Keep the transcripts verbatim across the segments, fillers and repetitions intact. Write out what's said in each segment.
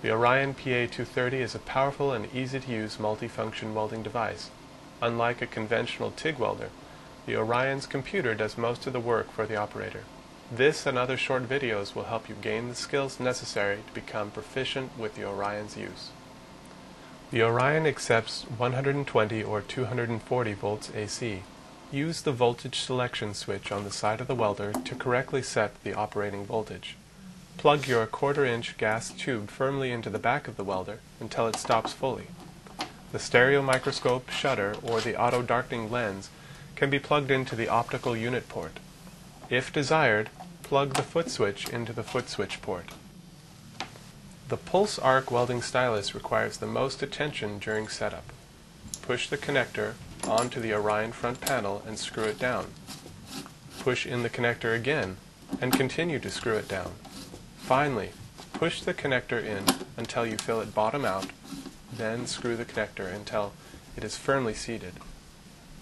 The Orion P A two thirty is a powerful and easy-to-use multi-function welding device. Unlike a conventional TIG welder, the Orion's computer does most of the work for the operator. This and other short videos will help you gain the skills necessary to become proficient with the Orion's use. The Orion accepts one hundred twenty or two hundred forty volts A C. Use the voltage selection switch on the side of the welder to correctly set the operating voltage. Plug your quarter-inch gas tube firmly into the back of the welder until it stops fully. The stereo microscope shutter or the auto-darkening lens can be plugged into the optical unit port. If desired, plug the foot switch into the foot switch port. The pulse arc welding stylus requires the most attention during setup. Push the connector onto the Orion front panel and screw it down. Push in the connector again and continue to screw it down. Finally, push the connector in until you feel it bottom out, then screw the connector until it is firmly seated.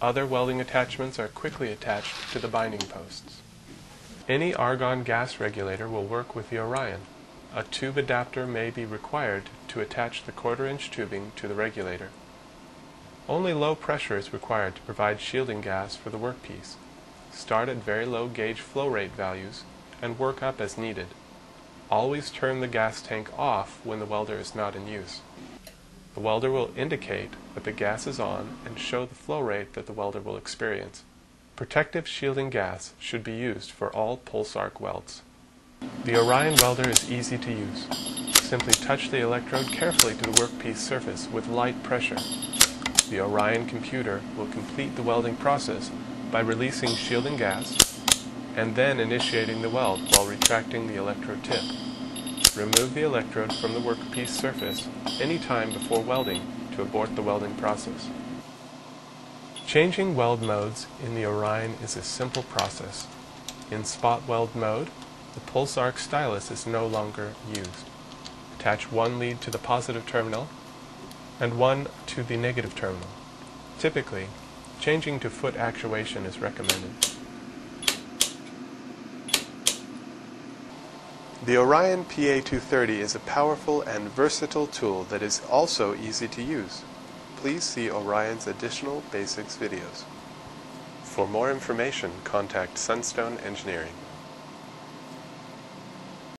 Other welding attachments are quickly attached to the binding posts. Any argon gas regulator will work with the Orion. A tube adapter may be required to attach the quarter-inch tubing to the regulator. Only low pressure is required to provide shielding gas for the workpiece. Start at very low gauge flow rate values and work up as needed. Always turn the gas tank off when the welder is not in use. The welder will indicate that the gas is on and show the flow rate that the welder will experience. Protective shielding gas should be used for all pulse arc welds. The Orion welder is easy to use. Simply touch the electrode carefully to the workpiece surface with light pressure. The Orion computer will complete the welding process by releasing shielding gas and then initiating the weld while retracting the electrode tip. Remove the electrode from the workpiece surface any time before welding to abort the welding process. Changing weld modes in the Orion is a simple process. In spot weld mode, the pulse arc stylus is no longer used. Attach one lead to the positive terminal and one to the negative terminal. Typically, changing to foot actuation is recommended. The Orion P A two thirty is a powerful and versatile tool that is also easy to use. Please see Orion's additional basics videos. For more information, contact Sunstone Engineering.